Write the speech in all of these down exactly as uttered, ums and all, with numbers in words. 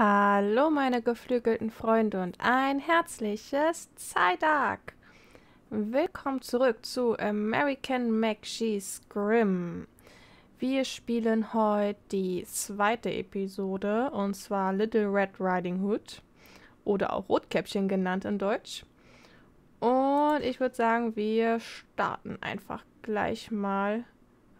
Hallo meine geflügelten Freunde und ein herzliches Zeidag! Willkommen zurück zu American McGee's Grimm. Wir spielen heute die zweite Episode und zwar Little Red Riding Hood oder auch Rotkäppchen genannt in Deutsch. Und ich würde sagen, wir starten einfach gleich mal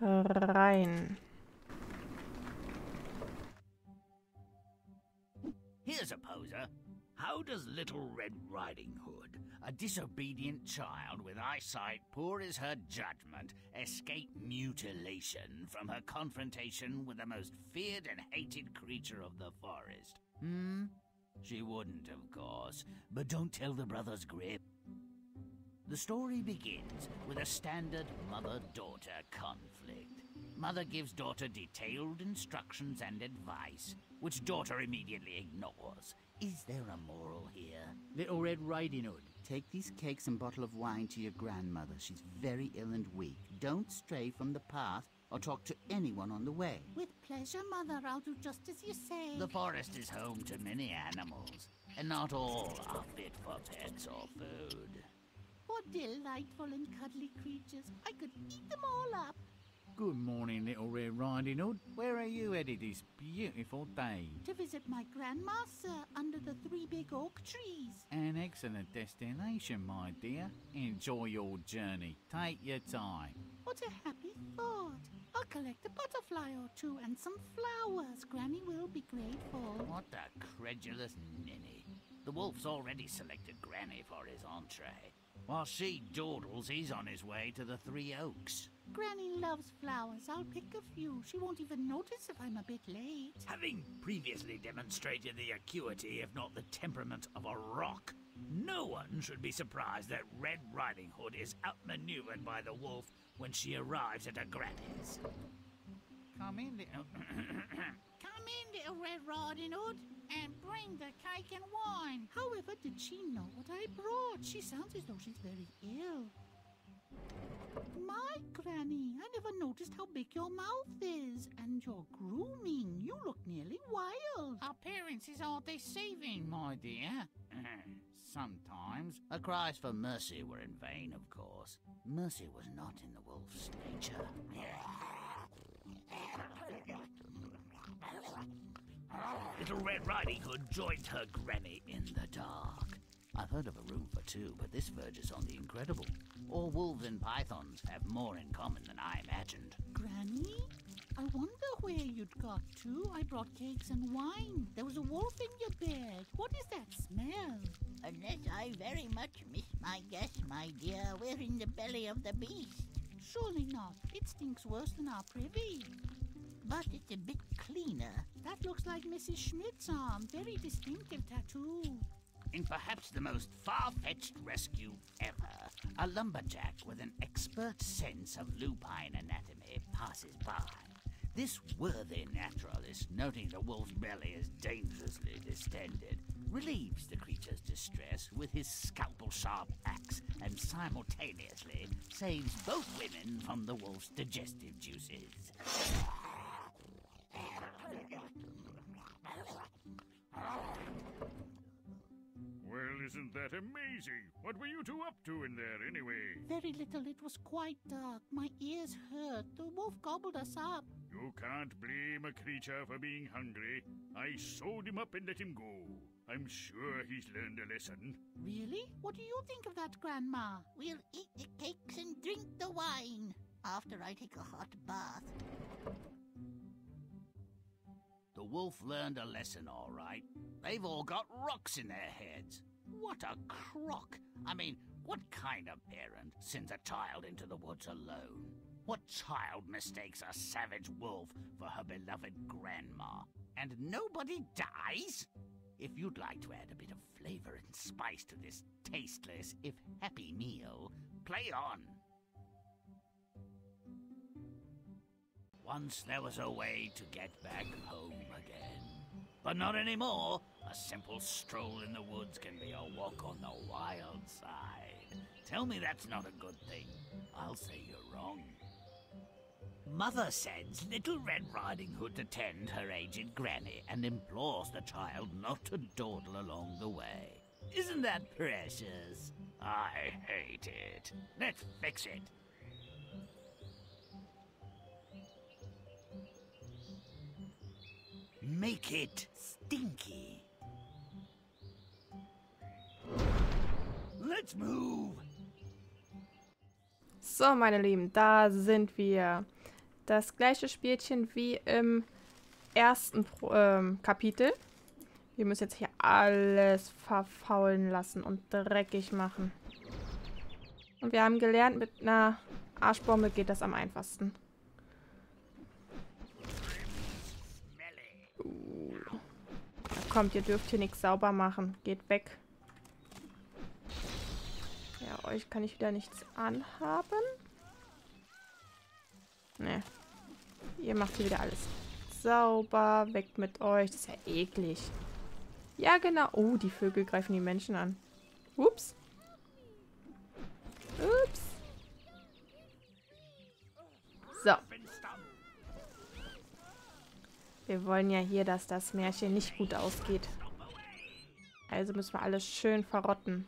rein. Here's a poser. How does Little Red Riding Hood, a disobedient child with eyesight poor as her judgment, escape mutilation from her confrontation with the most feared and hated creature of the forest? Hmm? She wouldn't, of course, but don't tell the brothers Grimm. The story begins with a standard mother-daughter conflict. Mother gives daughter detailed instructions and advice, which daughter immediately ignores. Is there a moral here? Little Red Riding Hood, take these cakes and bottle of wine to your grandmother. She's very ill and weak. Don't stray from the path or talk to anyone on the way. With pleasure, Mother. I'll do just as you say. The forest is home to many animals, and not all are fit for pets or food. Poor delightful and cuddly creatures. I could eat them all up. Good morning, Little Red Riding Hood. Where are you headed this beautiful day? To visit my grandma, sir, under the three big oak trees. An excellent destination, my dear. Enjoy your journey. Take your time. What a happy thought. I'll collect a butterfly or two and some flowers. Granny will be grateful. What a credulous ninny. The wolf's already selected Granny for his entree. While she dawdles, he's on his way to the three oaks. Granny loves flowers. I'll pick a few. She won't even notice if I'm a bit late. Having previously demonstrated the acuity, if not the temperament, of a rock, no one should be surprised that Red Riding Hood is outmaneuvered by the wolf when she arrives at her granny's. Come in, little... Come in, little Red Riding Hood, and bring the cake and wine. However, did she know what I brought? She sounds as though she's very ill. My granny, I never noticed how big your mouth is, and your grooming. You look nearly wild. Appearances are deceiving, my dear. Sometimes. Her cries for mercy were in vain, of course. Mercy was not in the wolf's nature. Little Red Riding Hood joined her granny in the dark. I've heard of a room for two, but this verges on the incredible. All wolves and pythons have more in common than I imagined. Granny, I wonder where you'd got to. I brought cakes and wine. There was a wolf in your bed. What is that smell? Unless I very much miss my guess, my dear, we're in the belly of the beast. Surely not. It stinks worse than our privy. But it's a bit cleaner. That looks like Missus Schmidt's arm. Very distinctive tattoo. In perhaps the most far-fetched rescue ever, a lumberjack with an expert sense of lupine anatomy passes by. This worthy naturalist, noting the wolf's belly is dangerously distended, relieves the creature's distress with his scalpel-sharp axe and simultaneously saves both women from the wolf's digestive juices. Well, isn't that amazing? What were you two up to in there, anyway? Very little. It was quite dark. My ears hurt. The wolf gobbled us up. You can't blame a creature for being hungry. I sewed him up and let him go. I'm sure he's learned a lesson. Really? What do you think of that, Grandma? We'll eat the cakes and drink the wine after I take a hot bath. The wolf learned a lesson, all right. They've all got rocks in their heads. What a crock. I mean, what kind of parent sends a child into the woods alone? What child mistakes a savage wolf for her beloved grandma? And nobody dies? If you'd like to add a bit of flavor and spice to this tasteless, if happy meal, play on. Once there was a way to get back home again. But not anymore. A simple stroll in the woods can be a walk on the wild side. Tell me that's not a good thing. I'll say you're wrong. Mother sends Little Red Riding Hood to tend her aged granny and implores the child not to dawdle along the way. Isn't that precious? I hate it. Let's fix it. Make it stinky. Let's move. So, meine Lieben, da sind wir. Das gleiche Spielchen wie im ersten Pro ähm, Kapitel. Wir müssen jetzt hier alles verfaulen lassen und dreckig machen. Und wir haben gelernt, mit einer Arschbombe geht das am einfachsten. Uh. Na kommt, ihr dürft hier nichts sauber machen. Geht weg. Ja, euch kann ich wieder nichts anhaben. Ne. Ihr macht hier wieder alles sauber. Weg mit euch. Das ist ja eklig. Ja, genau. Oh, die Vögel greifen die Menschen an. Ups. Ups. So. Wir wollen ja hier, dass das Märchen nicht gut ausgeht. Also müssen wir alles schön verrotten.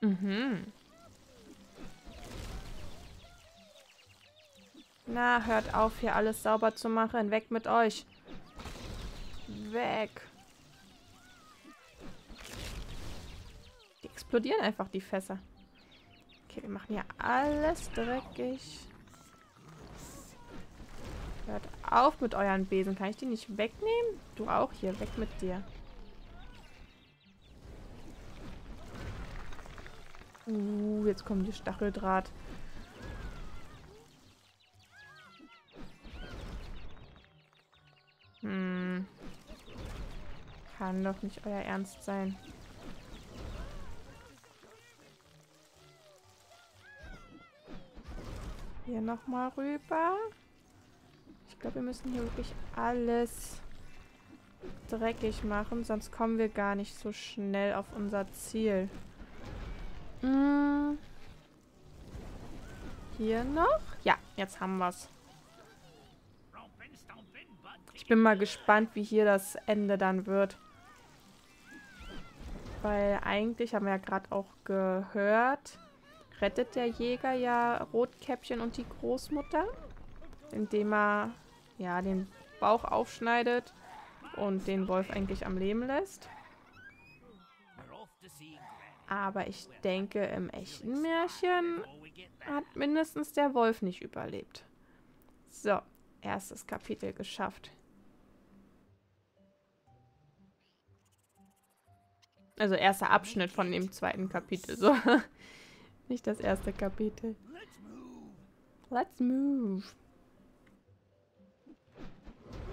Mhm. Na, hört auf, hier alles sauber zu machen. Weg mit euch. Weg. Die explodieren einfach, die Fässer. Okay, wir machen hier alles dreckig. Hört auf mit euren Besen. Kann ich die nicht wegnehmen? Du auch hier. Weg mit dir. Uh, jetzt kommen die Stacheldraht. Hm. Kann doch nicht euer Ernst sein. Hier nochmal rüber. Ich glaube, wir müssen hier wirklich alles dreckig machen, sonst kommen wir gar nicht so schnell auf unser Ziel. Hm. Hier noch? Ja, jetzt haben wir's. Ich bin mal gespannt, wie hier das Ende dann wird. Weil eigentlich, haben wir ja gerade auch gehört, rettet der Jäger ja Rotkäppchen und die Großmutter, indem er ja den Bauch aufschneidet und den Wolf eigentlich am Leben lässt. Aber ich denke, im echten Märchen hat mindestens der Wolf nicht überlebt. So, erstes Kapitel geschafft. Also erster Abschnitt von dem zweiten Kapitel. So. Nicht das erste Kapitel. Let's move.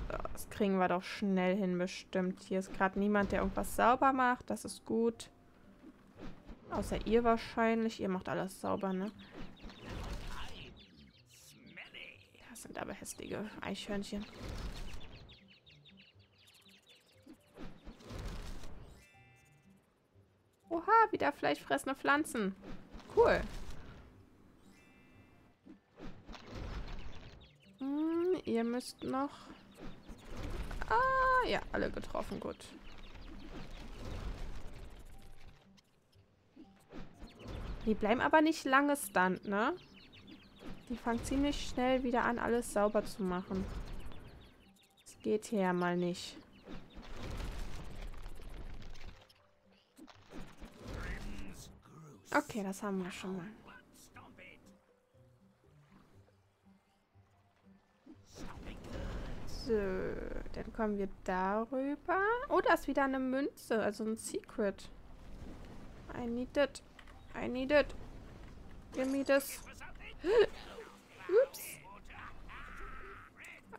So, das kriegen wir doch schnell hin, bestimmt. Hier ist gerade niemand, der irgendwas sauber macht. Das ist gut. Außer ihr wahrscheinlich. Ihr macht alles sauber, ne? Das sind aber hässliche Eichhörnchen. Oha, wieder fleischfressende Pflanzen. Cool. Hm, ihr müsst noch... Ah, ja, alle getroffen. Gut. Die bleiben aber nicht lange stunt, ne? Die fangen ziemlich schnell wieder an, alles sauber zu machen. Das geht hier ja mal nicht. Okay, das haben wir schon mal. So, dann kommen wir darüber. Oh, da ist wieder eine Münze, also ein Secret. I need it. I need it. Give me this. Ups.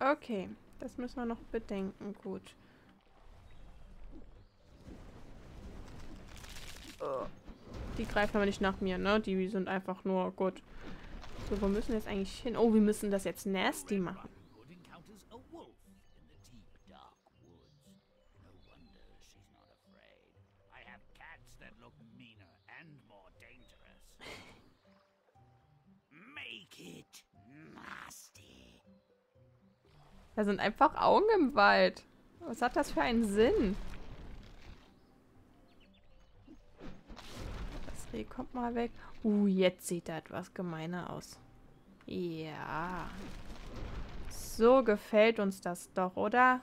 Okay, das müssen wir noch bedenken. Gut. Oh. Die greifen aber nicht nach mir, ne? Die sind einfach nur gut. So, wo müssen wir jetzt eigentlich hin? Oh, wir müssen das jetzt nasty machen. Da sind einfach Augen im Wald. Was hat das für einen Sinn? Das Reh kommt mal weg. Uh, jetzt sieht er etwas gemeiner aus. Ja. So gefällt uns das doch, oder?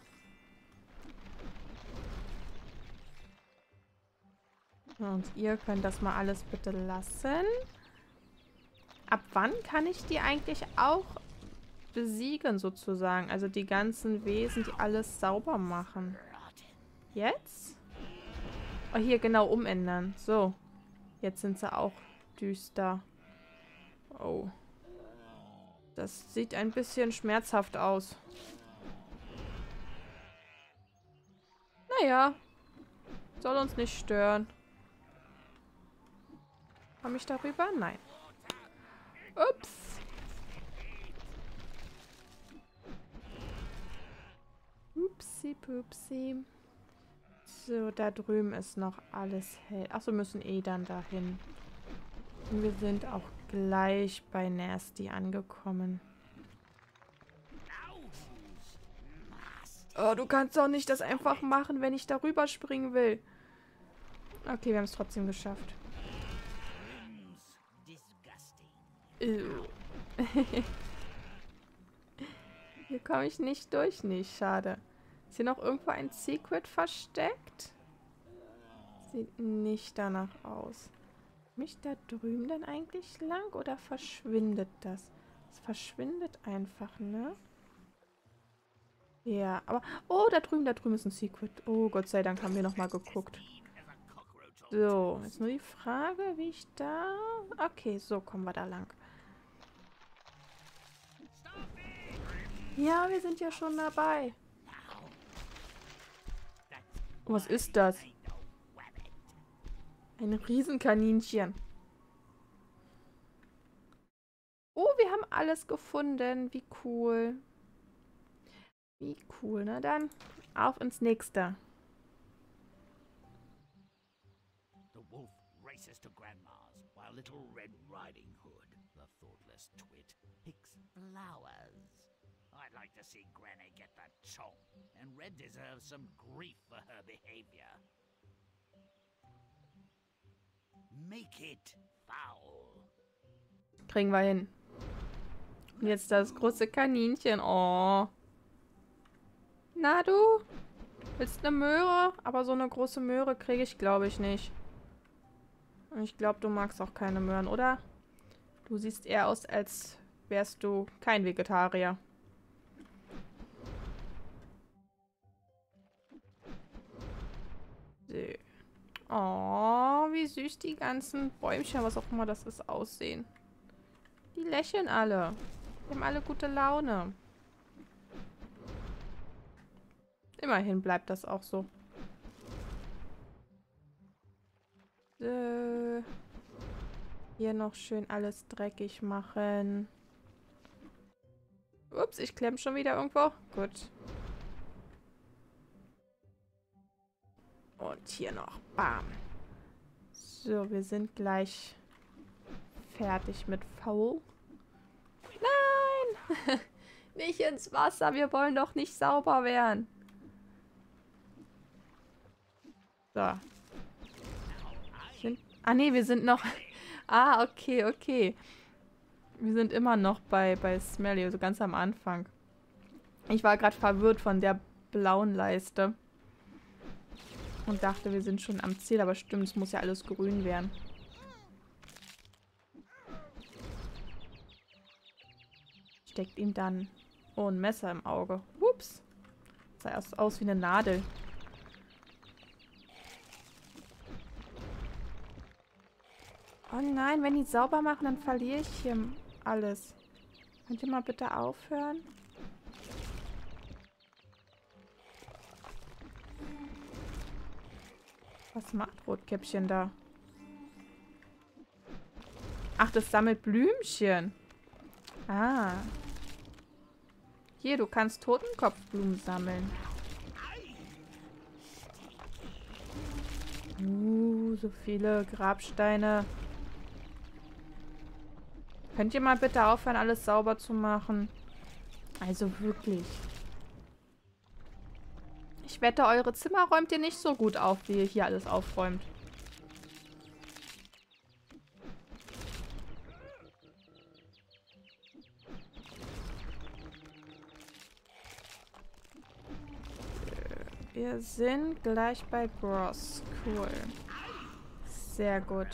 Und ihr könnt das mal alles bitte lassen. Ab wann kann ich die eigentlich auch besiegen, sozusagen? Also die ganzen Wesen, die alles sauber machen. Jetzt? Oh, hier genau umändern. So. Jetzt sind sie auch düster. Oh. Das sieht ein bisschen schmerzhaft aus. Naja. Soll uns nicht stören. Komme ich darüber? Nein. Ups. Upsi, pupsi. So, da drüben ist noch alles hell. Achso, müssen eh dann dahin. Und wir sind auch gleich bei Nasty angekommen. Oh, du kannst doch nicht das einfach machen, wenn ich darüber springen will. Okay, wir haben es trotzdem geschafft. Hier komme ich nicht durch, nicht. Schade. Ist hier noch irgendwo ein Secret versteckt? Sieht nicht danach aus. Mich da drüben dann eigentlich lang oder verschwindet das? Es verschwindet einfach, ne? Ja, aber... Oh, da drüben, da drüben ist ein Secret. Oh, Gott sei Dank haben wir nochmal geguckt. So, jetzt nur die Frage, wie ich da... Okay, so kommen wir da lang. Ja, wir sind ja schon dabei. Oh, was ist das? Ein Riesenkaninchen. Oh, wir haben alles gefunden. Wie cool. Wie cool. Na dann, auf ins nächste. The wolf races to Grandma's while Little Red Riding Hood, the thoughtless twit, picks flowers. I'd like to see Granny get that chomp, and Red deserves some grief for her behavior. Make it foul. Kriegen wir hin. Und jetzt das große Kaninchen. Oh. Na du? Willst eine Möhre? Aber so eine große Möhre kriege ich, glaube ich, nicht. Und ich glaube, du magst auch keine Möhren, oder? Du siehst eher aus, als wärst du kein Vegetarier. Oh, wie süß die ganzen Bäumchen, was auch immer das ist, aussehen. Die lächeln alle. Die haben alle gute Laune. Immerhin bleibt das auch so. Äh, hier noch schön alles dreckig machen. Ups, ich klemm schon wieder irgendwo. Gut. Und hier noch. Bam. So, wir sind gleich fertig mit V. Nein! Nicht ins Wasser. Wir wollen doch nicht sauber werden. So. Sind, ah, nee, wir sind noch... ah, okay, okay. Wir sind immer noch bei, bei Smelly, also ganz am Anfang. Ich war gerade verwirrt von der blauen Leiste. Und dachte, wir sind schon am Ziel, aber stimmt, es muss ja alles grün werden. Steckt ihm dann... Oh, ein Messer im Auge. Ups. Sah erst aus wie eine Nadel. Oh nein, wenn die sauber machen, dann verliere ich hier alles. Könnt ihr mal bitte aufhören? Was macht Rotkäppchen da? Ach, das sammelt Blümchen. Ah. Hier, du kannst Totenkopfblumen sammeln. Uh, so viele Grabsteine. Könnt ihr mal bitte aufhören, alles sauber zu machen? Also wirklich. Ich wette, eure Zimmer räumt ihr nicht so gut auf, wie ihr hier alles aufräumt. Wir sind gleich bei Gross. Cool. Sehr gut.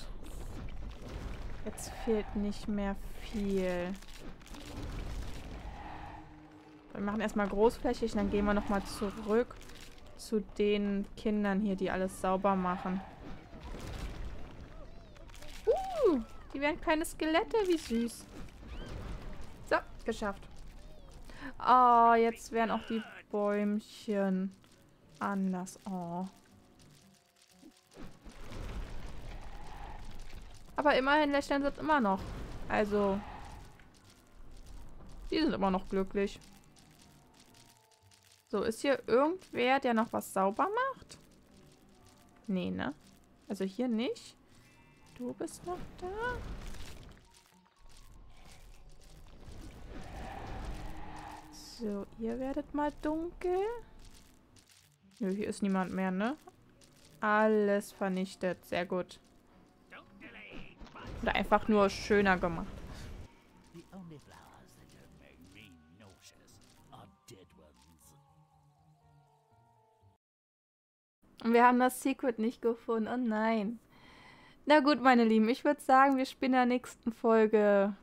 Jetzt fehlt nicht mehr viel. Wir machen erstmal großflächig, dann gehen wir nochmal zurück zu den Kindern hier, die alles sauber machen. Uh, die werden kleine Skelette, wie süß. So, geschafft. Oh, jetzt werden auch die Bäumchen anders. Oh. Aber immerhin lächeln sie jetzt immer noch. Also, die sind immer noch glücklich. So, ist hier irgendwer, der noch was sauber macht? Nee, ne? Also hier nicht. Du bist noch da. So, ihr werdet mal dunkel. Nö, hier ist niemand mehr, ne? Alles vernichtet. Sehr gut. Oder einfach nur schöner gemacht. Und wir haben das Secret nicht gefunden. Oh nein. Na gut, meine Lieben. Ich würde sagen, wir spielen in der nächsten Folge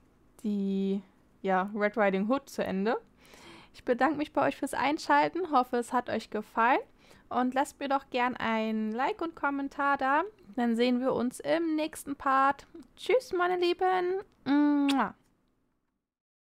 die ja, Red Riding Hood zu Ende. Ich bedanke mich bei euch fürs Einschalten. Hoffe, es hat euch gefallen. Und lasst mir doch gern ein Like und Kommentar da. Dann sehen wir uns im nächsten Part. Tschüss, meine Lieben. Mua.